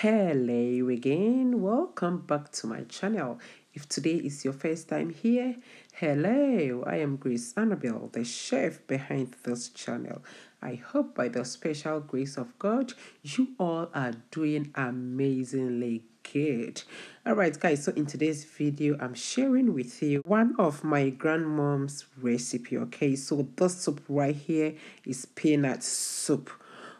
Hello again, welcome back to my channel. If today is your first time here, hello, I am Grace Annobil, the chef behind this channel. I hope by the special grace of God, you all are doing amazingly good. Alright guys, so in today's video, I'm sharing with you one of my grandmom's recipe, okay? So this soup right here is peanut soup.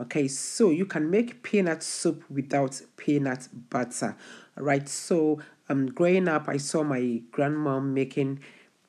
Okay, so you can make peanut soup without peanut butter. All right, so growing up, I saw my grandmom making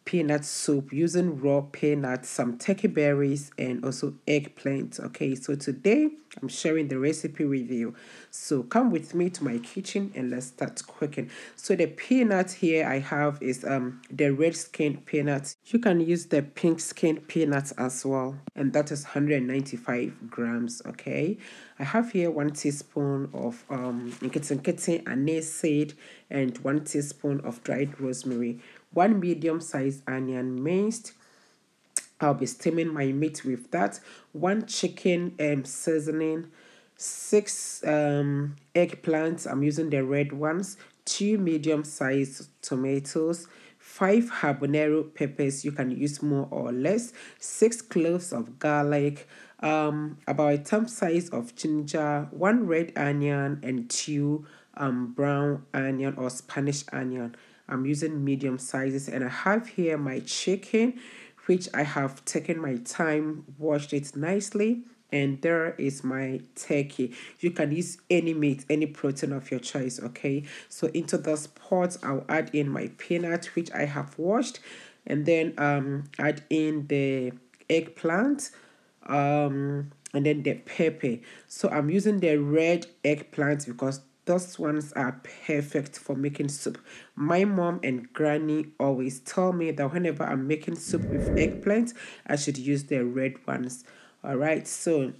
peanut soup using raw peanuts, some turkey berries, and also eggplant. Okay, so today I'm sharing the recipe with you. So come with me to my kitchen and let's start cooking. So the peanut here I have is the red skinned peanut. You can use the pink skinned peanuts as well, and that is 195 grams. Okay, I have here 1 teaspoon of nkiti anise seed and 1 teaspoon of dried rosemary, 1 medium-sized onion minced. I'll be steaming my meat with that. 1 chicken seasoning, 6 eggplants. I'm using the red ones. 2 medium-sized tomatoes, 5 habanero peppers. You can use more or less. 6 cloves of garlic, about a thumb size of ginger, 1 red onion, and 2 brown onion or Spanish onion. I'm using medium sizes, and I have here my chicken, which I have taken my time, washed it nicely, and there is my turkey. You can use any meat, any protein of your choice, okay? So into this pot, I'll add in my peanut, which I have washed, and then add in the eggplant, and then the pepper. So I'm using the red eggplant because those ones are perfect for making soup. My mom and granny always tell me that whenever I'm making soup with eggplant, I should use the red ones. All right, so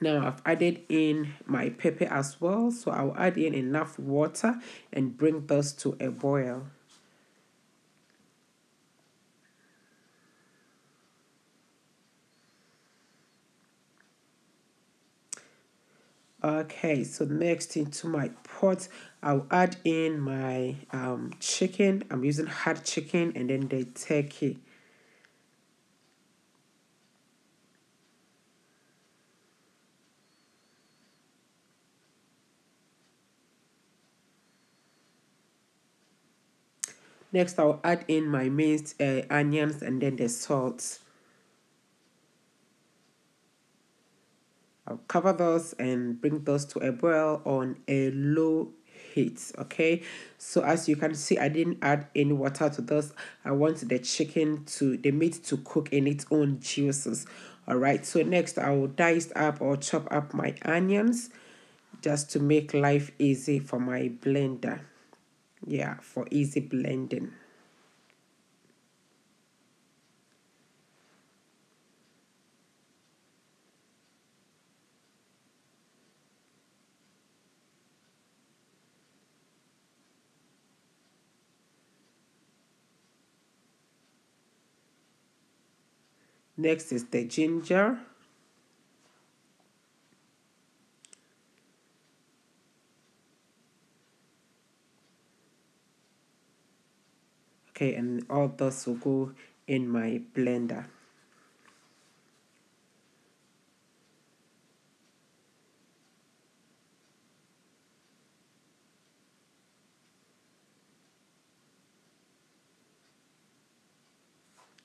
now I've added in my pepper as well. So I'll add in enough water and bring those to a boil. Okay, so next into my pot, I'll add in my chicken. I'm using hard chicken, and then the turkey. Next, I'll add in my minced onions and then the salt. I'll cover those and bring those to a boil on a low heat, okay? So as you can see, I didn't add any water to those. I want the chicken to, the meat to cook in its own juices, all right? So next, I will dice up or chop up my onions just to make life easy for my blender. Yeah, for easy blending. Next is the ginger. Okay, and all those will go in my blender.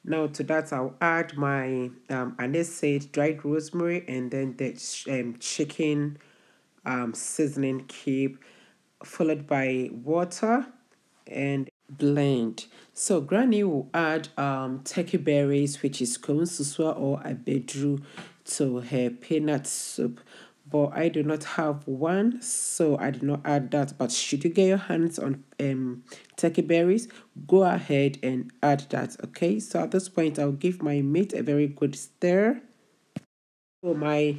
Now to that, I'll add my anise seed, dried rosemary, and then the chicken seasoning cube, followed by water and blend. So granny will add turkey berries, which is konsoo or abedru, to her peanut soup. But I do not have one, so I did not add that. But should you get your hands on turkey berries, go ahead and add that, okay? So at this point, I'll give my meat a very good stir. So my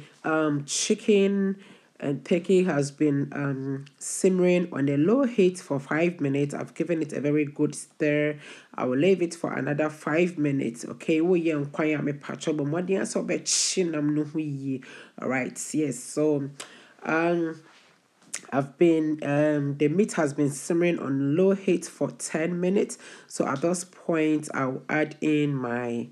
chicken and turkey has been simmering on a low heat for 5 minutes. I've given it a very good stir. I will leave it for another 5 minutes. Okay, we are quite a patch of money, so bet chin. All right, yes, so The meat has been simmering on low heat for 10 minutes. So at this point, I'll add in my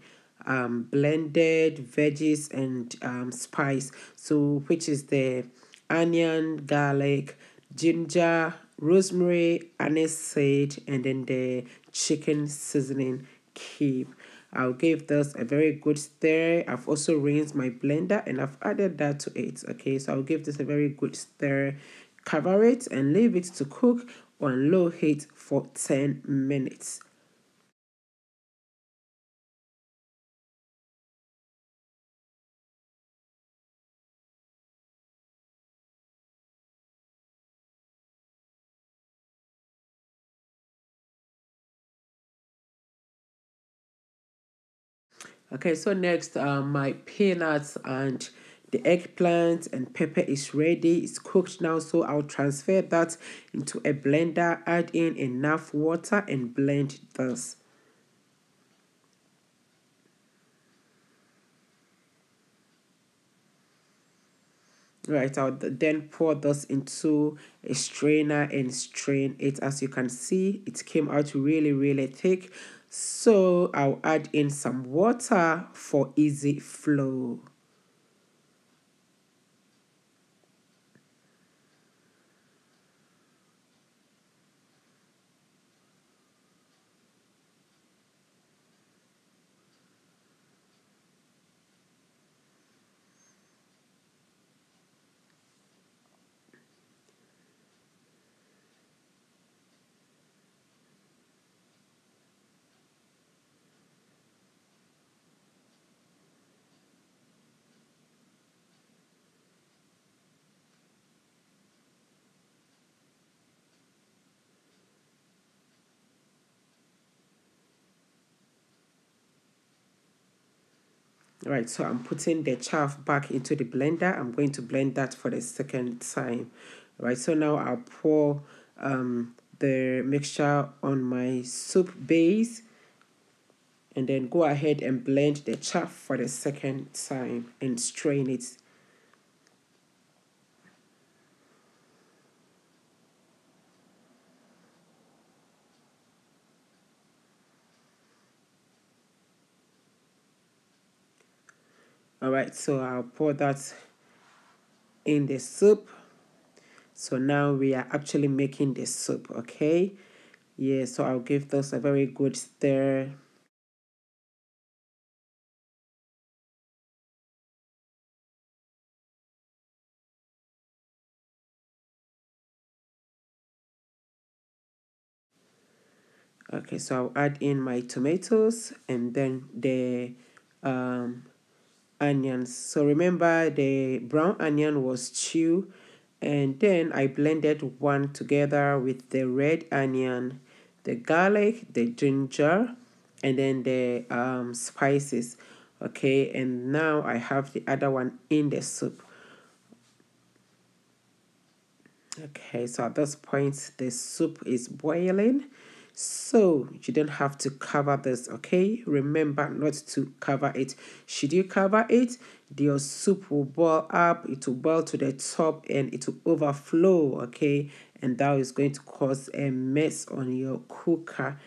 blended veggies and spice. So which is the onion, garlic, ginger, rosemary, anise seed, and then the chicken seasoning cube. I'll give this a very good stir. I've also rinsed my blender and I've added that to it. Okay, so I'll give this a very good stir, cover it, and leave it to cook on low heat for 10 minutes. Okay, so next, my peanuts and the eggplant and pepper is ready. It's cooked now, so I'll transfer that into a blender, add in enough water and blend this. Right, I'll then pour this into a strainer and strain it. As you can see, it came out really, really thick. So I'll add in some water for easy flow. Right, so I'm putting the chaff back into the blender. I'm going to blend that for the second time. Right, so now I'll pour the mixture on my soup base and then go ahead and blend the chaff for the second time and strain it. Alright, so I'll pour that in the soup. So now we are actually making the soup, okay? Yeah, so I'll give this a very good stir. Okay, so I'll add in my tomatoes and then the onions. So remember, the brown onion was chewed, and then I blended one together with the red onion, the garlic, the ginger, and then the spices. Okay, and now I have the other one in the soup. Okay, so at this point the soup is boiling, so you don't have to cover this, okay? Remember not to cover it. Should you cover it, your soup will boil up, it will boil to the top and it will overflow, okay? And that is going to cause a mess on your cooker.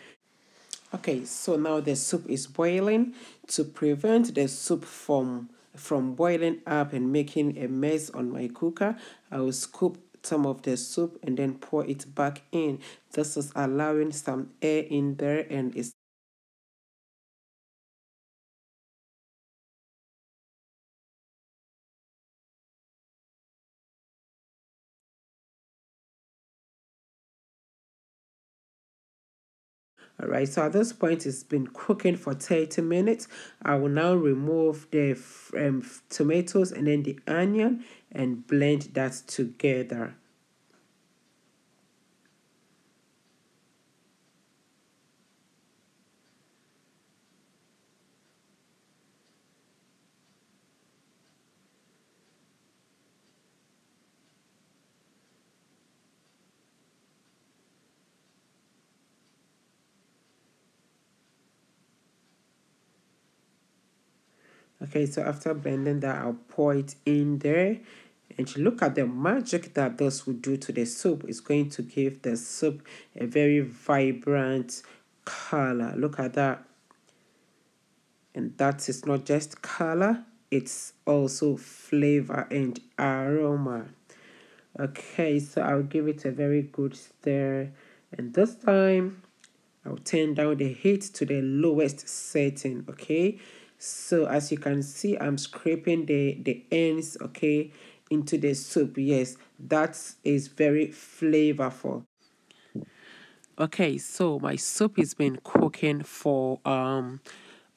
Okay, so now the soup is boiling. To prevent the soup from boiling up and making a mess on my cooker, I will scoop some of the soup and then pour it back in. This is allowing some air in there and it's alright. So at this point, it's been cooking for 30 minutes. I will now remove the tomatoes and then the onion and blend that together. Okay, so after blending that, I'll pour it in there And look at the magic that this will do to the soup. It's going to give the soup a very vibrant color. Look at that. And that is not just color, it's also flavor and aroma. Okay, so I'll give it a very good stir. And this time, I'll turn down the heat to the lowest setting, okay? So as you can see, I'm scraping the ends, okay, into the soup. Yes, that is very flavorful. Okay, so my soup has been cooking for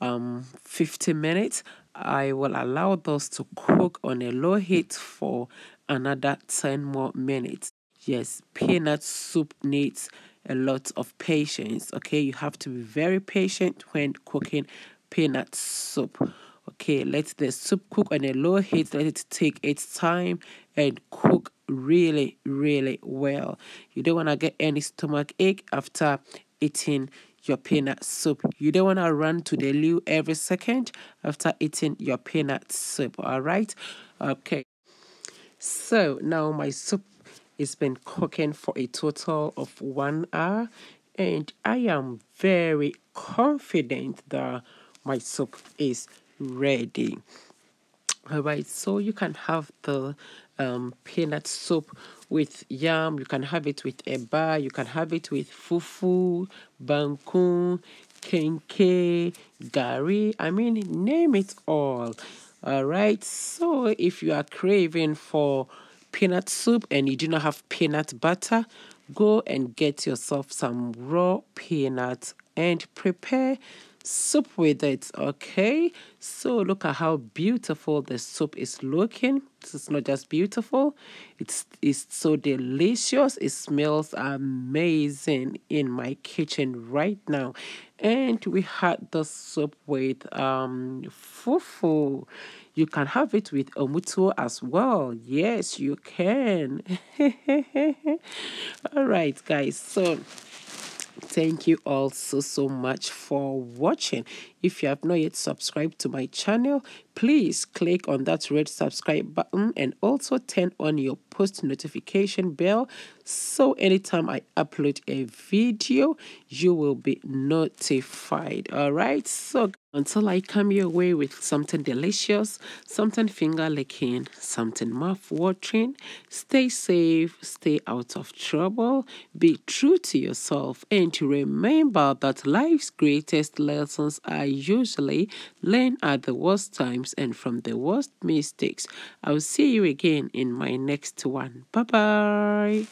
50 minutes. I will allow those to cook on a low heat for another 10 more minutes. Yes, peanut soup needs a lot of patience, okay? You have to be very patient when cooking peanut soup. Okay, let the soup cook on a low heat. Let it take its time and cook really, really well. You don't want to get any stomach ache after eating your peanut soup. You don't want to run to the loo every second after eating your peanut soup, all right? Okay, so now my soup has been cooking for a total of 1 hour, and I am very confident that my soup is ready. All right, so you can have the peanut soup with yam, you can have it with eba, you can have it with fufu, bangkun, kenke, gari. I mean, name it all. All right, so if you are craving for peanut soup and you do not have peanut butter, go and get yourself some raw peanuts and prepare soup with it, okay? So look at how beautiful the soup is looking. It's not just beautiful, it's so delicious. It smells amazing in my kitchen right now. And we had the soup with fufu. You can have it with omutuo as well. Yes, you can. All right, guys, so thank you all so much for watching. If you have not yet subscribed to my channel, please click on that red subscribe button and also turn on your post notification bell, so anytime I upload a video, you will be notified. All right, so until I come your way with something delicious, something finger licking, something mouth watering, stay safe, stay out of trouble, be true to yourself, and remember that life's greatest lessons are usually learned at the worst times and from the worst mistakes. I'll see you again in my next one. Bye bye.